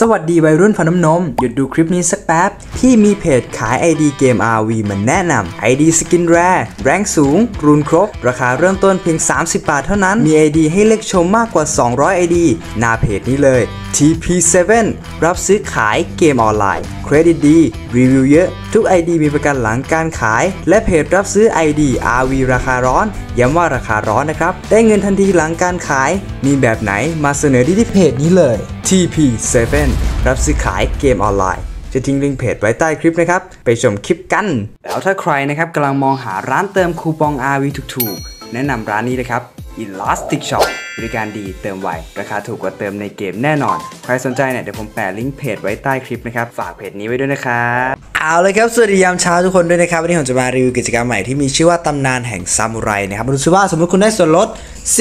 สวัสดีวัยรุ่นฟันน้ำนมหยุดดูคลิปนี้สักแป๊บที่มีเพจขาย ID เกม ROV มันแนะนำ ID สกินแรร์แรงสูงรูนครบราคาเริ่มต้นเพียง30 บาทเท่านั้นมี ID ให้เลือกชมมากกว่า200 ID หน้าเพจนี้เลย TP7 รับซื้อขายเกมออนไลน์เครดิตดีรีวิวเยอะทุก ID มีประกันหลังการขายและเพจรับซื้อ ID ROV ราคาร้อนย้ำว่าราคาร้อนนะครับได้เงินทันทีหลังการขายมีแบบไหนมาเสนอที่เพจนี้เลย TP7 รับซื้อขายเกมออนไลน์จะทิ้งลิงก์เพจไว้ใต้คลิปนะครับไปชมคลิปกันแล้วถ้าใครนะครับกำลังมองหาร้านเติมคูปอง ROV ถูกๆแนะนำร้านนี้เลยครับElastic Shop บริการดีเติมไวราคาถูกกว่าเติมในเกมแน่นอนใครสนใจเนี่ยเดี๋ยวผมแปะลิงก์เพจไว้ใต้คลิปนะครับฝากเพจนี้ไว้ด้วยนะครับเอาเลยครับสวัสดียามเช้าทุกคนด้วยนะครับวันนี้ผมจะมารีวิวกิจกรรมใหม่ที่มีชื่อว่าตำนานแห่งซามูไรนะครับดูซิว่าสมมติคุณได้ส่วนลด40%,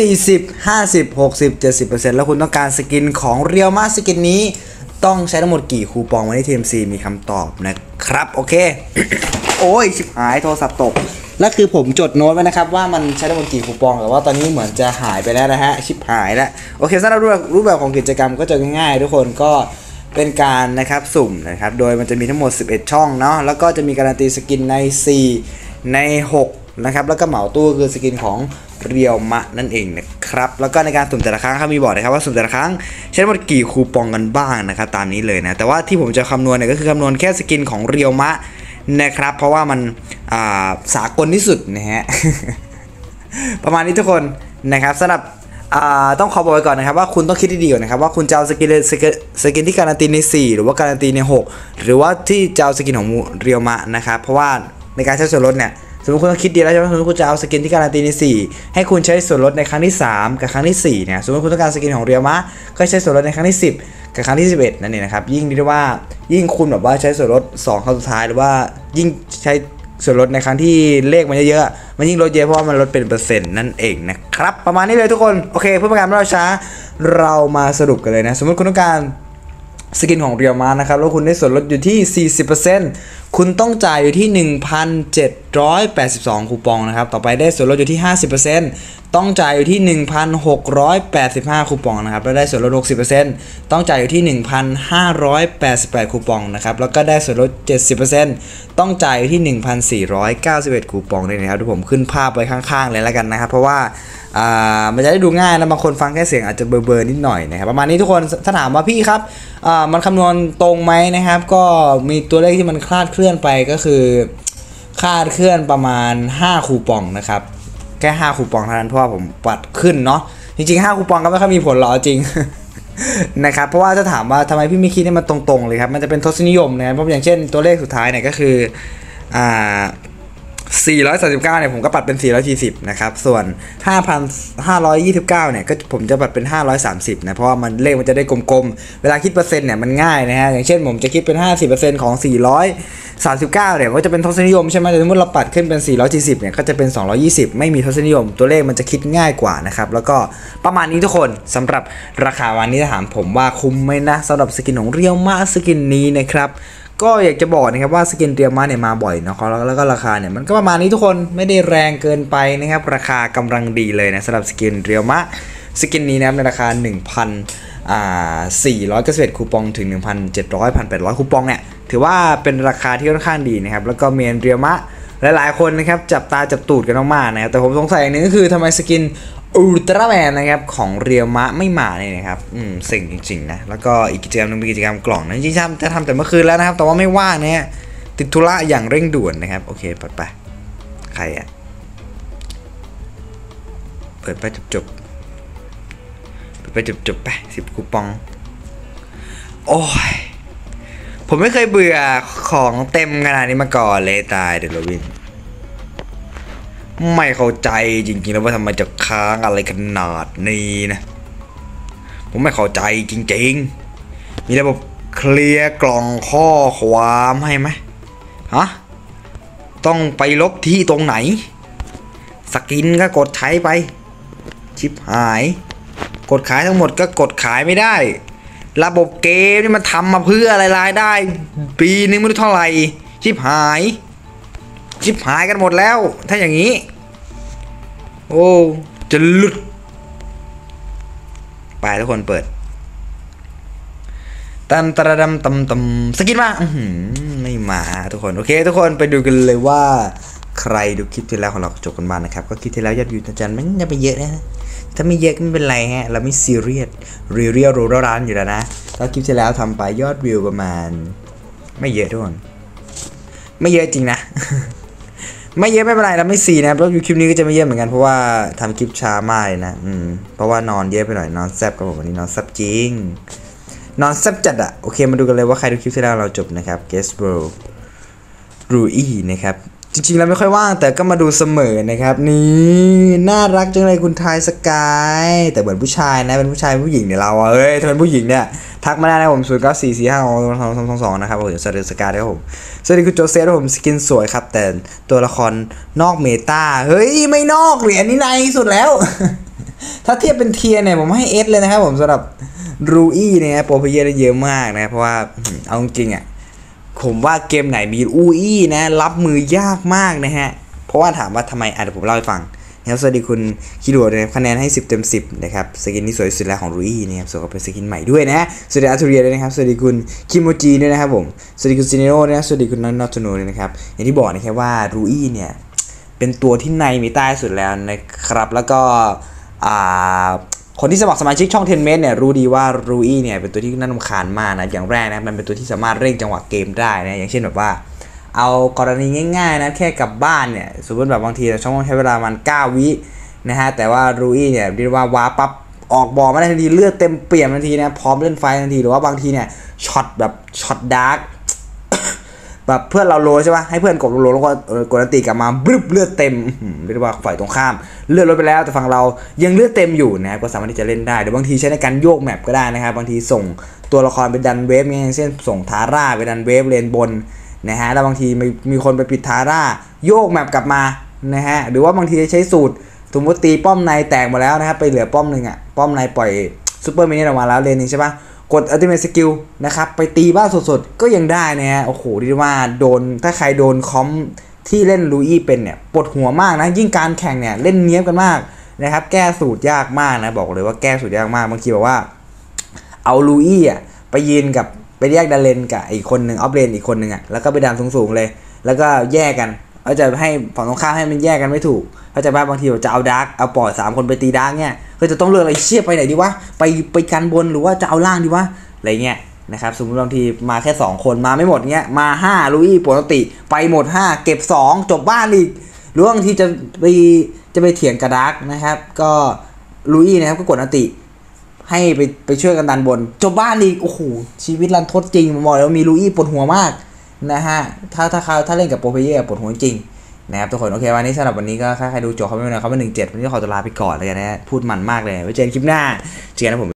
50%, 60%, 70% แล้วคุณต้องการสกินของเรียวมาสกินนี้ต้องใช้ทั้งหมดกี่คูปองวันนี้ TMC มีคำตอบนะครับโอเค โอ้ยชิบหายโทรศัพท์ตกแล้วคือผมจดโน้ตไว้นะครับว่ามันใช้ได้บนกี่คูปองแต่ว่าตอนนี้เหมือนจะหายไปแล้วนะฮะชิบหายแล้วโอเคสำหรับรูปแบบของกิจกรรมก็จะง่ายๆทุกคนก็เป็นการนะครับสุ่มนะครับโดยมันจะมีทั้งหมด11ช่องเนาะแล้วก็จะมีการันตีสกินใน4ใน6นะครับแล้วก็เหมาตู้คือสกินของเรียวมะนั่นเองนะครับแล้วก็ในการสุ่มแต่ละครั้งเขามีบอกนะครับว่าสุ่มแต่ละครั้งใช้ทั้งหมดกี่คูปองกันบ้างนะครับตามนี้เลยนะแต่ว่าที่ผมจะคำนวณเนี่ยก็คือคำนวณแค่สกินของเรียวมะนะครับเพราะว่ามันสากลที่สุดนะฮะ ประมาณนี้ทุกคนนะครับสำหรับต้องขอบอกไว้ก่อนนะครับว่าคุณต้องคิดดีๆนะครับว่าคุณจะเอาสกินที่การันตีใน4หรือว่าการันตีใน6หรือว่าที่จะเอาสกินของเรียวมะนะครับเพราะว่าในการใช้ส่วนลดเนี่ยสมมติคุณต้องคิดดีแล้วใช่ไหมสมมติคุณจะเอาสกินที่การันตีใน4ให้คุณใช้ส่วนลดในครั้งที่3กับครั้งที่4เนี่ยสมมติคุณต้องการสกินของเรียวมะก็ใช้ส่วนลดในครั้งที่10กับครั้งที่11นั่นเองนะครับยิ่งที่ว่ายิ่งคุณแบบว่าใช้ส่วนลด2ครั้งสุดท้ายหรือว่ายิ่งใช้ส่วนลดในครั้งที่เลขมันเยอะๆมันยิ่งลดเยอะเพราะว่ามันลดเป็นเปอร์เซ็นต์นั่นเองนะครับประมาณนี้เลยทุกคนโอเคเพื่อเป็นการไม่รอช้าเรามาสรุปกันเลยนะสมมติคุณต้องการสกินของเรียวมานะครับแล้วคุณได้ส่วนลดอยู่ที่ 40% คุณต้องจ่ายอยู่ที่ 1,782 คูปองนะครับต่อไปได้ส่วนลดอยู่ที่ 50% ต้องจ่ายอยู่ที่ 1,685 คูปองนะครับแล้วได้ส่วนลด 60% ต้องจ่ายอยู่ที่ 1,588 คูปองนะครับแล้วก็ได้ส่วนลด 70% ต้องจ่ายอยู่ที่ 1,491 คูปองด้วยนะครับที่ผมขึ้นภาพไว้ข้างๆเลยแล้วกันนะครับเพราะว่ามันจะได้ดูง่ายนะบางคนฟังแค่เสียงอาจจะเบลอๆนิดหน่อยนะครับประมาณนี้ทุกคนถ้าถามว่าพี่ครับมันคำนวณตรงไหมนะครับก็มีตัวเลขที่มันคลาดเคลื่อนไปก็คือคลาดเคลื่อนประมาณ5คูปองนะครับแค่5คูปองเท่านั้นเพราะว่าผมปัดขึ้นเนาะจริงๆ5คูปองก็ไม่ค่อยมีผลหรอกจริง นะครับเพราะว่าถ้าถามว่าทำไมพี่ไม่คิดให้มันตรงๆเลยครับมันจะเป็นทศนิยมนะครับเพราะอย่างเช่นตัวเลขสุดท้ายเนี่ยก็คือ439เนี่ยผมก็ปัดเป็น440นะครับส่วน 5,529 เนี่ยก็ผมจะปัดเป็น530นะเพราะว่ามันเลขมันจะได้กลมๆเวลาคิดเปอร์เซ็นต์เนี่ยมันง่ายนะฮะอย่างเช่นผมจะคิดเป็น 50% ของ439เนี่ยก็จะเป็นทศนิยมใช่ไหมแต่สมมติเราปัดขึ้นเป็น440เนี่ยก็จะเป็น220ไม่มีทศนิยมตัวเลขมันจะคิดง่ายกว่านะครับแล้วก็ประมาณนี้ทุกคนสำหรับราคาวันนี้ถามผมว่าคุ้มไหมนะสำหรับสกินของเรียวมะสกินนี้นะครับก็อยากจะบอกนะครับว่าสกินเรียวมะเนี่ยมาบ่อยนะครับแล้วก็ราคาเนี่ยมันก็ประมาณนี้ทุกคนไม่ได้แรงเกินไปนะครับราคากำลังดีเลยนะสำหรับสกินเรียวมะสกินนี้นะครับในราคา 1,491 คูปองถึง 1,700-1,800 คูปองเนี่ยถือว่าเป็นราคาที่ค่อนข้างดีนะครับแล้วก็เมนเรียวมะหลายๆคนนะครับจับตาจับตูดกันมากๆนะครับแต่ผมสงสัยอย่างนึงก็คือทำไมสกินอุลตร้าแมนนะครับของเรียวมะไม่มาเลยนะครับสิ่งจริงๆนะแล้วก็อีกกิจกรรมนึงเป็นกิจกรรมกล่องนะจริงๆจะทำแต่เมื่อคืนแล้วนะครับแต่ว่าไม่ว่างเนี่ยติดธุระอย่างเร่งด่วนนะครับโอเคเปิดไปใครอ่ะเปิดไปจบเปิดไปจบไป10คูปองโอ้ยผมไม่เคยเบื่อของเต็มขนาดนี้มาก่อนเลยตายเดลวินไม่เข้าใจจริงๆแล้วว่าทำไมจะค้างอะไรขนาดนี้นะผมไม่เข้าใจจริงๆมีระบบเคลียร์กล่องข้อความให้ไหมฮะต้องไปลบที่ตรงไหนสกินก็กดใช้ไปชิบหายกดขายทั้งหมดก็กดขายไม่ได้ระบบเกมนี่มันทำมาเพื่ออะไรรายได้ปีนึงไม่รู้เท่าไหร่ชิบหายกันหมดแล้วถ้าอย่างนี้โอ้จะหลุดไปทุกคนเปิด ตัมตระดำตัมตัมสกินมาไม่มาทุกคนโอเคทุกคนไปดูกันเลยว่าใครดูคลิปที่แล้วของเราจบกันมานะครับก็คลิปที่แล้วยอดวิวอาจารย์มันจะไปเยอะนะถ้าไม่เยอะก็ไม่เป็นไรฮะเราไม่ซีเรียสเรียลรูร้านอยู่แล้วนะแล้วคลิปที่แล้วทำไปยอดวิวประมาณไม่เยอะทุกคนไม่เยอะจริงนะ ไม่เยอะไม่เป็นไรเราไม่ซีนะเพราะคลิปนี้ก็จะไม่เยอะเหมือนกันเพราะว่าทำคลิปช้ามากนะเพราะว่านอนเยอะไปหน่อยนอนแซบกับผมวันนี้นอนแซบจริงนอนแซบจัดอะโอเคมาดูกันเลยว่าใครดูคลิปที่แล้วเราจบนะครับ Guess World รูอี้นะครับจริงๆแล้วไม่ค่อยว่างแต่ก็มาดูเสมอนะครับนี่น่ารักจังเลยคุณทายสกายแต่เหมือนผู้ชายนะเป็นผู้ชายผู้หญิงเนี่ยเราเอ้ยถ้าเป็นผู้หญิงเนี่ยทักมาได้นะผม0944522222นะครับผมสวัสดีสกายครับผมสวัสดีคุณโจเซฟครับผมสกินสวยครับแต่ตัวละครนอกเมตาเฮ้ยไม่นอกเหรียญนี่ในสุดแล้ว ถ้าเทียบเป็นเทียเนี่ยผมให้ S เลยนะครับผมสำหรับรูอี้เนี่ยโปรเพเยอร์ได้เยอะมากนะเพราะว่าเอาจริงอ่ะผมว่าเกมไหนมีอูอี้นะรับมือยากมากนะฮะเพราะว่าถามว่าทำไมเดี๋ยวผมเล่าให้ฟังนะครับสวัสดีคุณคิดดูนะครับคะแนนให้10 เต็ม 10นะครับสกินที่สวยสุดแล้วของรูอี้นะครับส่วนก็เป็นสกินใหม่ด้วยนะสวัสดีอาทูเรียด้วยนะครับสวัสดีคุณคิโมจิด้วยนะครับผมสวัสดีคุณซิเนโร่นะสวัสดีคุณนอตโนด้วยนะครับอย่างที่บอกนะครับว่ารูอี้เนี่ยเป็นตัวที่ในมีใต้สุดแล้วนะครับแล้วก็คนที่สมัครสมาชิกช่อง10เมตรเนี่ยรู้ดีว่ารูอี้เนี่ยเป็นตัวที่น่ารำคาญมากนะอย่างแรกนะมันเป็นตัวที่สามารถเร่งจังหวะเกมได้นะอย่างเช่นแบบว่าเอากรณีง่ายๆนะแค่กลับบ้านเนี่ยสมมติแบบบางทีเราช่องใช้เวลามัน9 วินะฮะแต่ว่ารูอี้เนี่ยเรียกว่าว้าปั๊บออกบอลมาได้ทันทีเลือดเต็มเปี่ยมทันทีนะพร้อมเล่นไฟทันทีหรือว่าบางทีเนี่ยช็อตแบบช็อตดาร์ก แบบเพื่อนเราโลใช่ป่ะให้เพื่อนกดโลแล้วก็กดอันตีกลับมาบึ้บเลือดเต็มเรียกว่าฝ่ายตรงข้ามเลือดลดไปแล้วแต่ฝั่งเรายังเลือดเต็มอยู่นะครับก็สามารถที่จะเล่นได้หรือบางทีใช้ในการโยกแมปก็ได้นะครับบางทีส่งตัวละครไปดันเวฟอย่างเช่นส่งทาร่าไปดันเวฟเลนบนนะฮะแล้วบางทีมีคนไปปิดทาร่าโยกแมปกลับมานะฮะหรือว่าบางทีใช้สูตรสมมติตีป้อมในแตกหมดแล้วนะครับไปเหลือป้อมหนึ่งอ่ะป้อมในปล่อยซูเปอร์มินิออกมาแล้วเลนนี้ใช่ป่ะกดอัลติเมทสกิลนะครับไปตีบ้าสดๆก็ยังได้นะฮะโอ้โหเรียกว่าโดนถ้าใครโดนคอมที่เล่นรูอี้เป็นเนี่ยปวดหัวมากนะยิ่งการแข่งเนี่ยเล่นเนี้ยบกันมากนะครับแก้สูตรยากมากนะบอกเลยว่าแก้สูตรยากมากบางทีบอกว่าเอารูอี้อ่ะไปยืนกับไปแยกดันเลนกับอีกคนหนึ่งออฟเลนอีกคนหนึ่งอ่ะแล้วก็ไปดันสูงๆเลยแล้วก็แยกกันเขาจะให้ฝั่งตรงข้ามให้มันแยกกันไม่ถูกเขาจะบางทีจะเอาดาร์กเอาปล่อย3 คนไปตีดาร์กเนี่ยก็จะต้องเลือกอะไรเชี่ยไปไหนดีวะไปกันบนหรือว่าจะเอาล่างดีวะอะไรเงี้ยนะครับสมมติบางทีมาแค่2 คนมาไม่หมดเงี้ยมา5รูอี้ปกติไปหมด5เก็บ2จบบ้านอีกหรือบางทีจะไปเถียงกระดาร์กนะครับก็รูอี้นะครับก็กดอันติให้ไปช่วยกันดันบนจบบ้านอีกโอ้โหชีวิตรันทดจริงบอกแล้วมีรูอี้ปวดหัวมากนะฮะถ้าเล่นกับโปรเพเยอร์ปวดหัวจริงนะครับทุกคนโอเควันนี้สำหรับวันนี้ก็ใครดูจบเขาไม่เป็นไรเขาเป็น17วันนี้ขอตัวลาไปก่อนเลยนะฮะพูดมันมากเลยไว้เจอกันคลิปหน้าเจอกันนะผม